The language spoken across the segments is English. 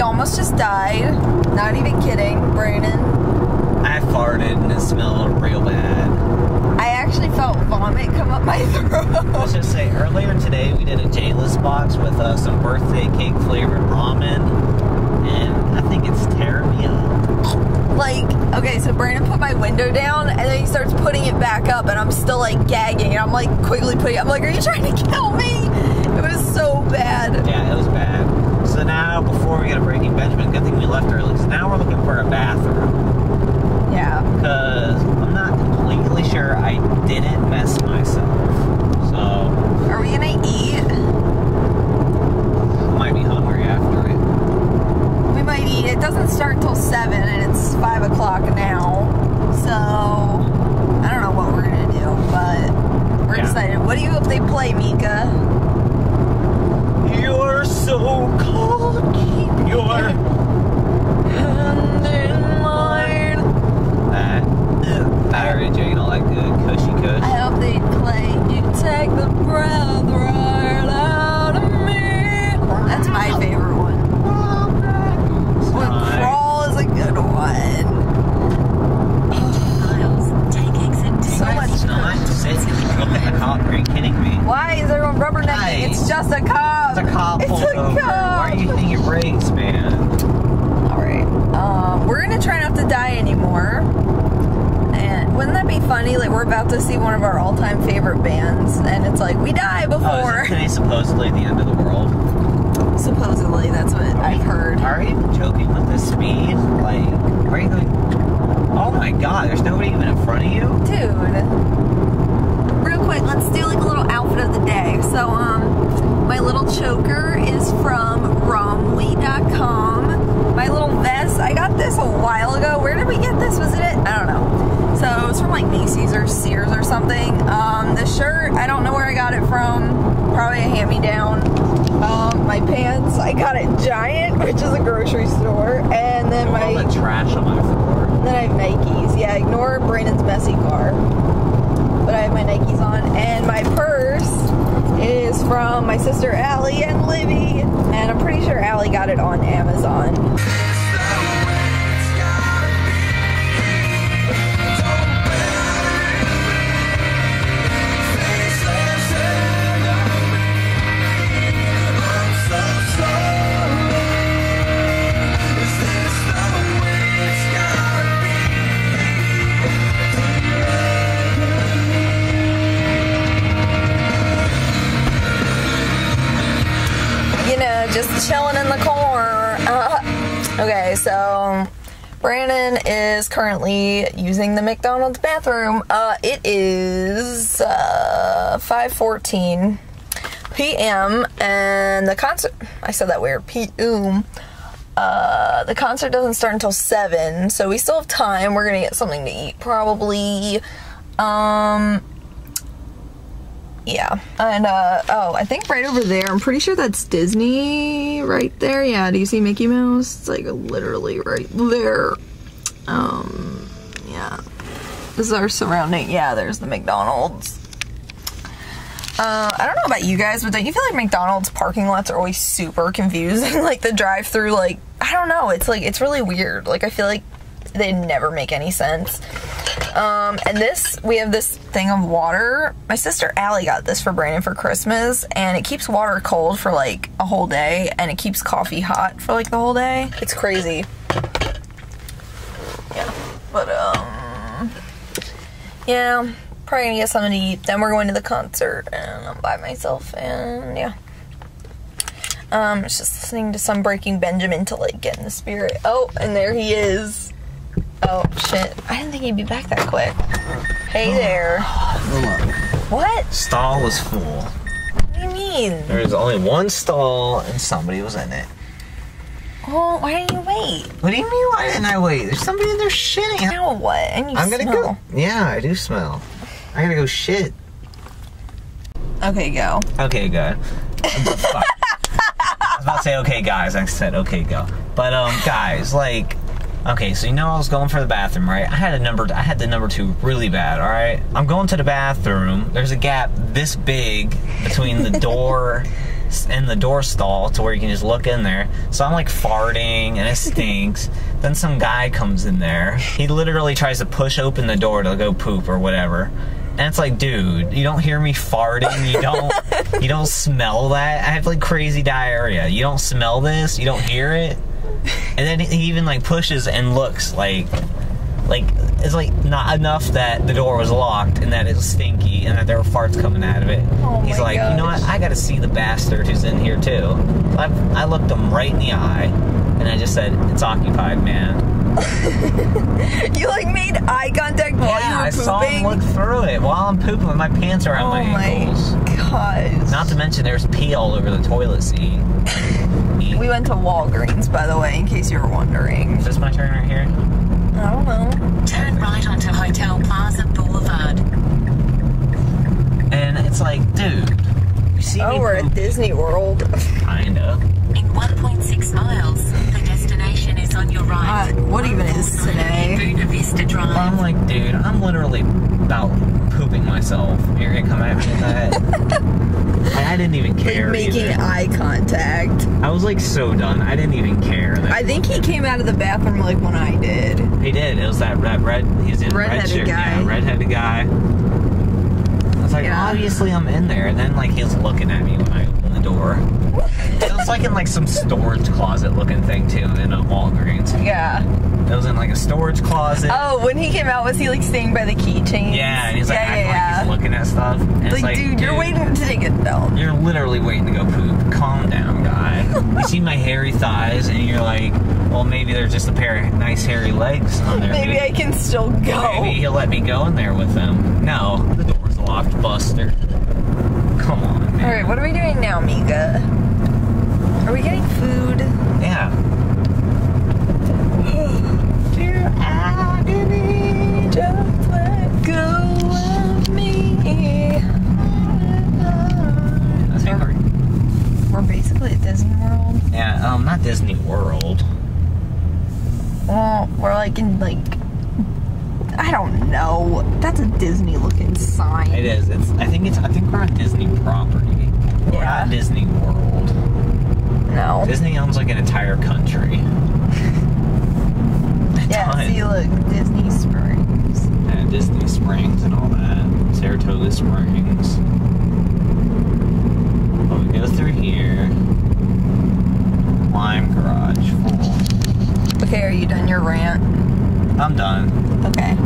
We almost just died. Not even kidding, Brandon. I farted and it smelled real bad. I actually felt vomit come up my throat. Let's just say, earlier today we did a J-List box with some birthday cake flavored ramen, and I think it's tearing me up. Like, okay, so Brandon put my window down and then he starts putting it back up and I'm still like gagging and I'm like quickly putting it, I'm like, are you trying to kill me? It was so bad. Yeah, it was bad. So now, before we get a Breaking Benjamin, good thing we left early, because now we're looking for a bathroom. Yeah. Because I'm not completely sure I didn't mess myself. So. Are we going to eat? I might be hungry after it. We might eat. It doesn't start till 7 and it's 5 o'clock now. So, I don't know what we're going to do, but we're excited. What do you hope they play, Mika? You're so cold, keep your hand in mine. Alright, Jane, I like the cushy cush. I hope they play You Take the Breath Right Out of Me. That's my favorite one. But Crawl is a good one. 8 miles, take exit 2. So much cop. Are you kidding me? Why is everyone rubbernecking? It's just a cop. It's a cop. It's a cop. Why are you hitting your brakes, man? Alright. We're going to try not to die anymore. And wouldn't that be funny? Like, we're about to see one of our all-time favorite bands, and it's like, we die before. Today supposedly the end of the world? Supposedly. That's what I've heard. Are you even joking with this speed? Like, are you going... Oh my god, there's nobody even in front of you? Dude... Real quick, let's do like a little outfit of the day. So, my little choker is from Romwe.com. My little vest, I got this a while ago. Where did we get this? Was it it? I don't know. So, it was from like Macy's or Sears or something. The shirt, I don't know where I got it from. Probably a hand-me-down. My pants, I got it at Giant, which is a grocery store. And then my... All the trash on my floor. And then I have Nikes. Yeah, ignore Brandon's messy car. But I have my Nikes on, and my purse is from my sister Allie and Libby, and I'm pretty sure Allie got it on Amazon. Just chilling in the corner. Okay, so Brandon is currently using the McDonald's bathroom. It is 5:14 p.m. and the concert, I said that weird, p.m. The concert doesn't start until 7, so we still have time. We're gonna get something to eat probably. Yeah, and oh, I think right over there, I'm pretty sure that's Disney right there. Yeah, do you see Mickey Mouse? It's like literally right there. Yeah, this is our surrounding. Yeah, there's the McDonald's. I don't know about you guys, but don't you feel like McDonald's parking lots are always super confusing? Like the drive-through, like, I don't know, it's like, it's really weird. Like, I feel like they never make any sense. And this, we have this thing of water. My sister Allie got this for Brandon for Christmas, and it keeps water cold for like a whole day, and it keeps coffee hot for like the whole day. It's crazy. Yeah, but yeah, probably gonna get something to eat. Then we're going to the concert, and I'm by myself, and yeah. It's just listening to some Breaking Benjamin to like get in the spirit. Oh, and there he is. Oh, shit. I didn't think he'd be back that quick. Hey there. What? Stall was full. What do you mean? There was only one stall and somebody was in it. Well, why didn't you wait? What do you mean why didn't I wait? There's somebody in there shitting. Now what? And you smell. I'm gonna go. Yeah, I do smell. I gotta go shit. Okay, go. Okay, go. I was about to say, okay, guys. I said, okay, go. But, guys, like... Okay, so you know I was going for the bathroom, right? I had the number 2 really bad, all right? I'm going to the bathroom. There's a gap this big between the door in the door stall to where you can just look in there. So I'm like farting and it stinks. Then some guy comes in there. He literally tries to push open the door to go poop or whatever. And it's like, dude, you don't hear me farting. You don't smell that. I have like crazy diarrhea. You don't smell this. You don't hear it. And then he even like pushes and looks like it's like not enough that the door was locked and that it was stinky and that there were farts coming out of it. Oh, he's like, gosh. You know what? I got to see the bastard who's in here too. I looked him right in the eye and I just said, it's occupied, man. You like made eye contact while you were pooping? Yeah, I saw him look through it while I'm pooping with my pants around my ankles. Oh my gosh. Not to mention there's pee all over the toilet seat. We went to Walgreens, by the way, in case you were wondering. Is this my turn right here? I don't know. Turn right onto Hotel Plaza Boulevard. And it's like, dude, you see me we're at Disney World. Kinda. In 1.6 miles, the destination is on your right. What even is today? I'm like, dude, I'm literally about pooping myself. You're gonna come at me with that? I didn't even care. Like making eye contact. I was like so done. I didn't even care. I think he came out of the bathroom like when I did. He did. It was that redheaded guy. Yeah, redheaded guy. I was like, obviously I'm in there. And then like he was looking at me when I opened the door. It was like in like some storage closet looking thing too in a Walgreens. Yeah. It was in like a storage closet. Oh, when he came out, was he like staying by the keychains? Yeah, and he's like, he's looking at stuff. And like, it's like, dude, you're waiting to take a dump. You're literally waiting to go poop. Calm down, guy. You see my hairy thighs, and you're like, well, maybe there's just a pair of nice hairy legs on there. Maybe I can still go. Maybe he'll let me go in there with him. No, the door's locked, Buster. Come on, man. All right, what are we doing now, Mika? Are we getting food? Yeah. Dear agony, don't let go of me. That's hungry. We're basically at Disney World. Yeah, not Disney World. Well, we're like in like, I don't know. That's a Disney-looking sign. It is. I think we're on Disney property. We're not Disney World. No. Disney owns like an entire country. Yeah, see, look, Disney Springs. Yeah, Disney Springs and all that. Saratoga Springs. Well, we go through here. Lime Garage. Full. Okay, are you done your rant? I'm done. Okay.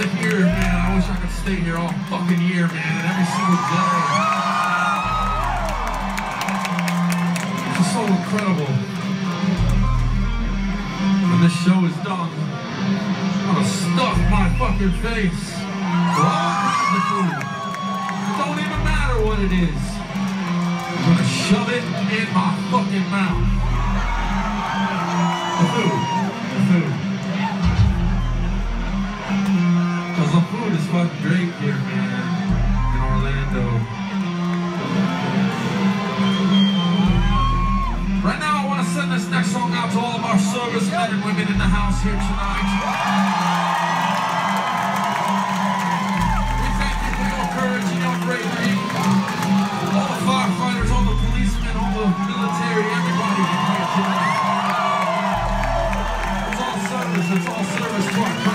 another year, man. I wish I could stay here all fucking year, man. Every single day. This is so incredible. When this show is done, I'm gonna stuff my fucking face with all kinds of food. It don't even matter what it is. I'm gonna shove it in my fucking mouth. The food. The food. Cause the food is fucking great here, man. In Orlando. Right now I wanna send this next song out to all of our servicemen and women in the house here tonight.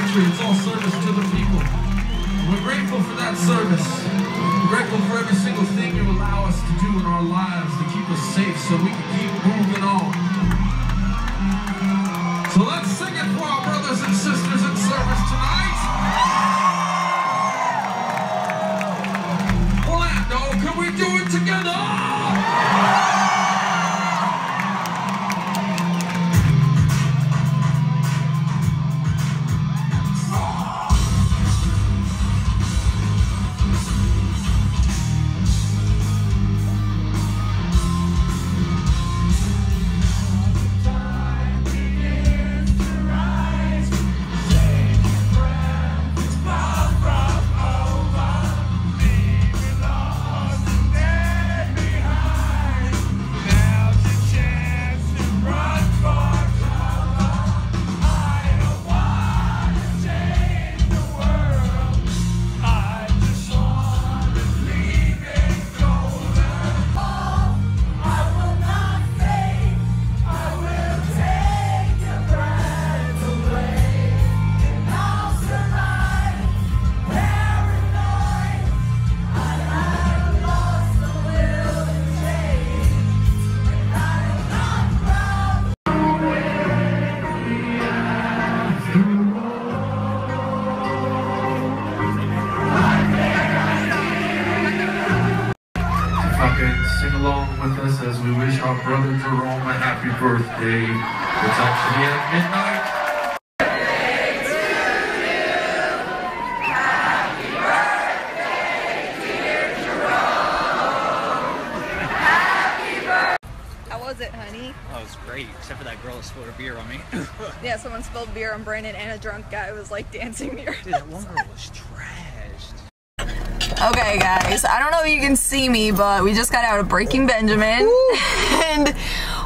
It's all service to the people. We're grateful for that service. We're grateful for every single thing you allow us to do in our lives to keep us safe so we can keep moving on. So let's sing it for our brothers and sisters in service tonight. Orlando, can we do it together? Spilled beer on Brandon and a drunk guy was like dancing near us. Dude, that one girl was trashed. Okay guys, I don't know if you can see me, but we just got out of Breaking Benjamin. And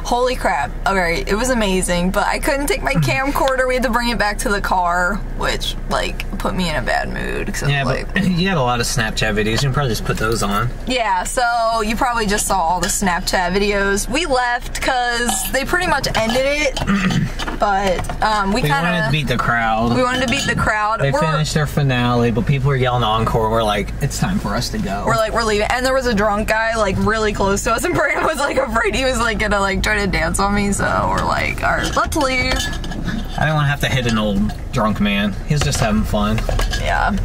holy crap. Alright, it was amazing, but I couldn't take my camcorder. We had to bring it back to the car, which like put me in a bad mood. Yeah, like, but you had a lot of Snapchat videos. You can probably just put those on. Yeah, so you probably just saw all the Snapchat videos. We left because they pretty much ended it. But we wanted to beat the crowd. We wanted to beat the crowd. They finished their finale, but people were yelling encore. We're like, it's time for us to go. We're like, we're leaving. And there was a drunk guy like really close to us, and Brandon was like afraid he was like gonna like try to dance on me. So we're like, all right, let's leave. I don't want to have to hit an old drunk man. He was just having fun. Yeah.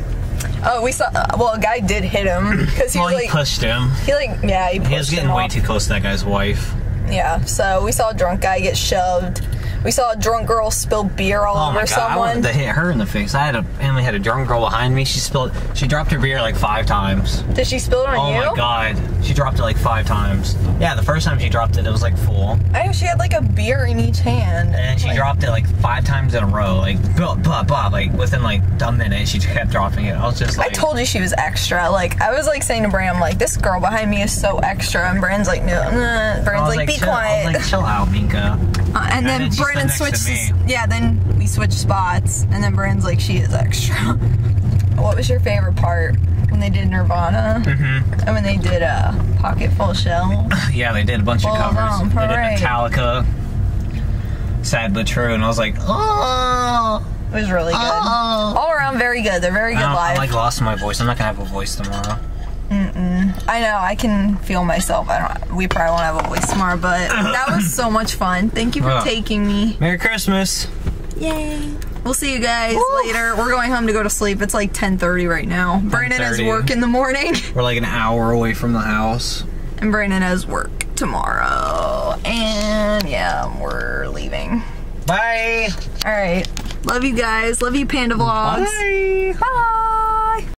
Oh, we saw. Well, a guy did hit him because he he pushed him. He like he pushed him. He was getting way too close to that guy's wife. Yeah. So we saw a drunk guy get shoved. We saw a drunk girl spill beer all over someone. I wanted to hit her in the face. I had a drunk girl behind me. She dropped her beer like 5 times. Did she spill it on you? Oh my god. She dropped it like 5 times. Yeah, the first time she dropped it, it was like full. I know she had like a beer in each hand. And then she dropped it like 5 times in a row. Like, blah, blah, blah. Like, within like a minute, she kept dropping it. I was just like. I told you she was extra. Like, I was like saying to Brandon, like, this girl behind me is so extra. And Brandon's like, no. Brandon's like, be quiet. I was like, chill out, Minka. And then Brandon switched. Yeah, then we switched spots, and then Brandon's like, she is extra. What was your favorite part when they did Nirvana? Mm-hmm. And when they did Pocket Full Shell? Yeah, they did a bunch of covers. They did Metallica, Sad But True, and I was like, oh. It was really good. All around, very good. They're very good live. I like lost my voice. I'm not gonna have a voice tomorrow. I know, I can feel myself. We probably won't have a voice tomorrow, but that was so much fun. Thank you for taking me. Merry Christmas. Yay. We'll see you guys later. We're going home to go to sleep. It's like 10:30 right now. Brandon has work in the morning. We're like an hour away from the house. And Brandon has work tomorrow. And yeah, we're leaving. Bye. All right. Love you guys. Love you, Panda Vlogs. Bye. Bye.